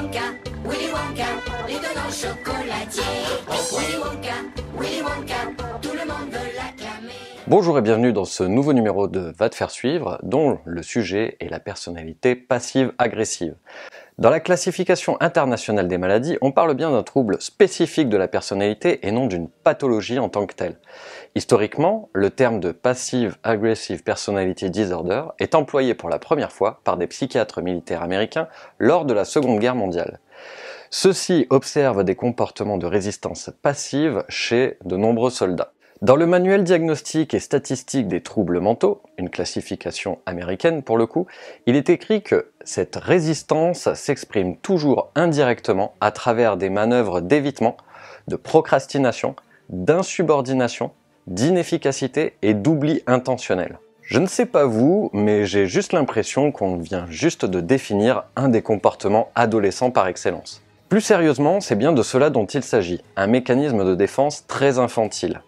Wonka, Willy Wonka, les deux grands chocolatiers. Willy Wonka, Willy Wonka, tout le monde veut l'acclamer. Bonjour et bienvenue dans ce nouveau numéro de Va te faire suivre, dont le sujet est la personnalité passive-agressive. Dans la classification internationale des maladies, on parle bien d'un trouble spécifique de la personnalité et non d'une pathologie en tant que telle. Historiquement, le terme de Passive-Aggressive Personality Disorder est employé pour la première fois par des psychiatres militaires américains lors de la Seconde Guerre mondiale. Ceux-ci observent des comportements de résistance passive chez de nombreux soldats. Dans le manuel diagnostique et statistique des troubles mentaux, une classification américaine pour le coup, il est écrit que cette résistance s'exprime toujours indirectement à travers des manœuvres d'évitement, de procrastination, d'insubordination, d'inefficacité et d'oubli intentionnel. Je ne sais pas vous, mais j'ai juste l'impression qu'on vient juste de définir un des comportements adolescents par excellence. Plus sérieusement, c'est bien de cela dont il s'agit, un mécanisme de défense très infantile.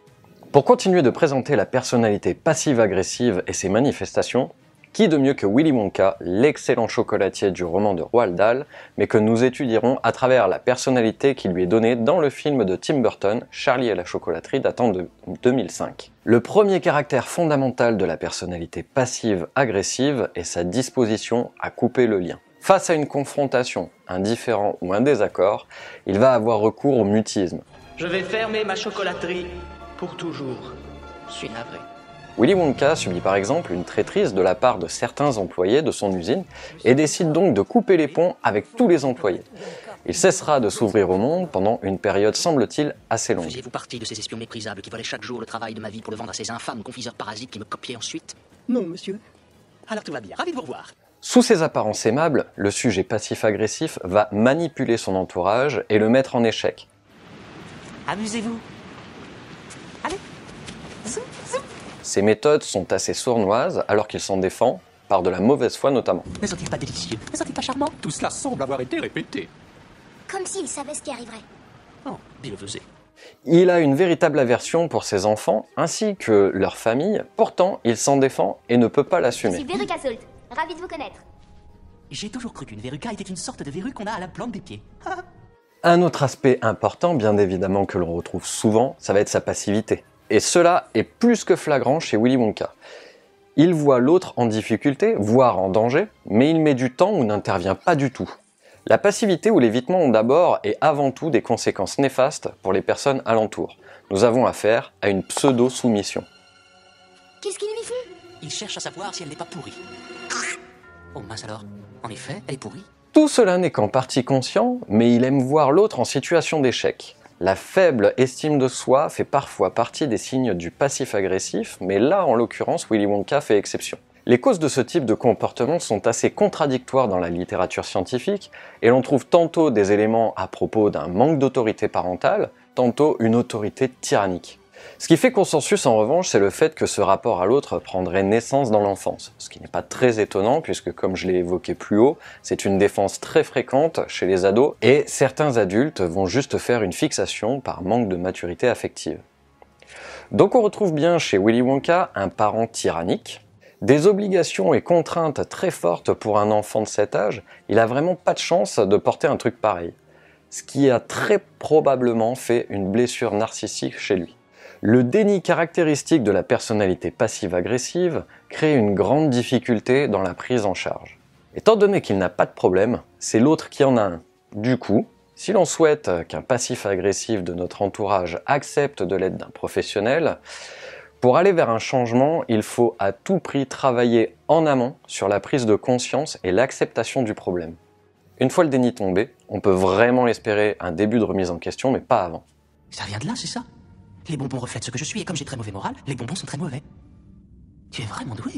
Pour continuer de présenter la personnalité passive-agressive et ses manifestations, qui de mieux que Willy Wonka, l'excellent chocolatier du roman de Roald Dahl, mais que nous étudierons à travers la personnalité qui lui est donnée dans le film de Tim Burton, Charlie et la chocolaterie, datant de 2005. Le premier caractère fondamental de la personnalité passive-agressive est sa disposition à couper le lien. Face à une confrontation, un différend ou un désaccord, il va avoir recours au mutisme. Je vais fermer ma chocolaterie. Pour toujours, je suis navré. Willy Wonka subit par exemple une traîtrise de la part de certains employés de son usine et décide donc de couper les ponts avec tous les employés. Il cessera de s'ouvrir au monde pendant une période, semble-t-il, assez longue. Faisiez-vous partie de ces espions méprisables qui volaient chaque jour le travail de ma vie pour le vendre à ces infâmes confiseurs parasites qui me copiaient ensuite? Non, monsieur. Alors tout va bien, ravi de vous revoir. Sous ses apparences aimables, le sujet passif-agressif va manipuler son entourage et le mettre en échec. Amusez-vous. Ces méthodes sont assez sournoises, alors qu'il s'en défend, par de la mauvaise foi notamment. Ne sont-ils pas délicieux? Ne sont-ils pas charmants? Tout cela semble avoir été répété. Comme s'il savait ce qui arriverait. Oh, bilvesé. Il a une véritable aversion pour ses enfants, ainsi que leur famille. Pourtant, il s'en défend et ne peut pas l'assumer. Je suis Verruca Salt, ravi de vous connaître. J'ai toujours cru qu'une verruca était une sorte de verrue qu'on a à la plante des pieds. Un autre aspect important, bien évidemment, que l'on retrouve souvent, ça va être sa passivité. Et cela est plus que flagrant chez Willy Wonka. Il voit l'autre en difficulté, voire en danger, mais il met du temps ou n'intervient pas du tout. La passivité ou l'évitement ont d'abord et avant tout des conséquences néfastes pour les personnes alentour. Nous avons affaire à une pseudo-soumission. Qu'est-ce qu'il lui fait? Il cherche à savoir si elle n'est pas pourrie. Oh mince alors, en effet, elle est pourrie. Tout cela n'est qu'en partie conscient, mais il aime voir l'autre en situation d'échec. La faible estime de soi fait parfois partie des signes du passif-agressif, mais là, en l'occurrence, Willy Wonka fait exception. Les causes de ce type de comportement sont assez contradictoires dans la littérature scientifique, et l'on trouve tantôt des éléments à propos d'un manque d'autorité parentale, tantôt une autorité tyrannique. Ce qui fait consensus en revanche, c'est le fait que ce rapport à l'autre prendrait naissance dans l'enfance, ce qui n'est pas très étonnant puisque, comme je l'ai évoqué plus haut, c'est une défense très fréquente chez les ados et certains adultes vont juste faire une fixation par manque de maturité affective. Donc on retrouve bien chez Willy Wonka un parent tyrannique, des obligations et contraintes très fortes pour un enfant de cet âge, il a vraiment pas de chance de porter un truc pareil, ce qui a très probablement fait une blessure narcissique chez lui. Le déni caractéristique de la personnalité passive-agressive crée une grande difficulté dans la prise en charge. Étant donné qu'il n'a pas de problème, c'est l'autre qui en a un. Du coup, si l'on souhaite qu'un passif-agressif de notre entourage accepte de l'aide d'un professionnel, pour aller vers un changement, il faut à tout prix travailler en amont sur la prise de conscience et l'acceptation du problème. Une fois le déni tombé, on peut vraiment espérer un début de remise en question, mais pas avant. Ça vient de là, c'est ça ? Les bonbons reflètent ce que je suis, et comme j'ai très mauvais moral, les bonbons sont très mauvais. Tu es vraiment doué.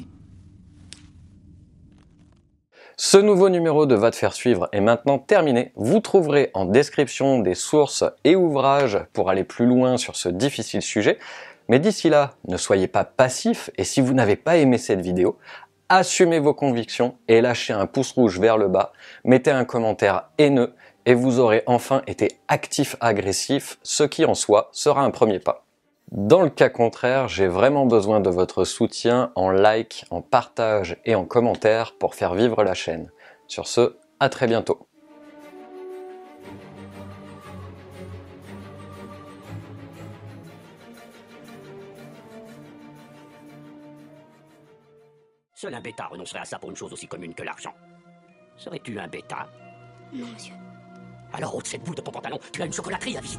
Ce nouveau numéro de Va te faire suivre est maintenant terminé. Vous trouverez en description des sources et ouvrages pour aller plus loin sur ce difficile sujet. Mais d'ici là, ne soyez pas passifs, et si vous n'avez pas aimé cette vidéo, assumez vos convictions et lâchez un pouce rouge vers le bas, mettez un commentaire haineux, et vous aurez enfin été actif-agressif, ce qui en soi sera un premier pas. Dans le cas contraire, j'ai vraiment besoin de votre soutien en like, en partage et en commentaire pour faire vivre la chaîne. Sur ce, à très bientôt. Seul un bêta renoncerait à ça pour une chose aussi commune que l'argent. Serais-tu un bêta? Non, monsieur. Alors ôte cette boule de ton pantalon, tu as une chocolaterie à visiter.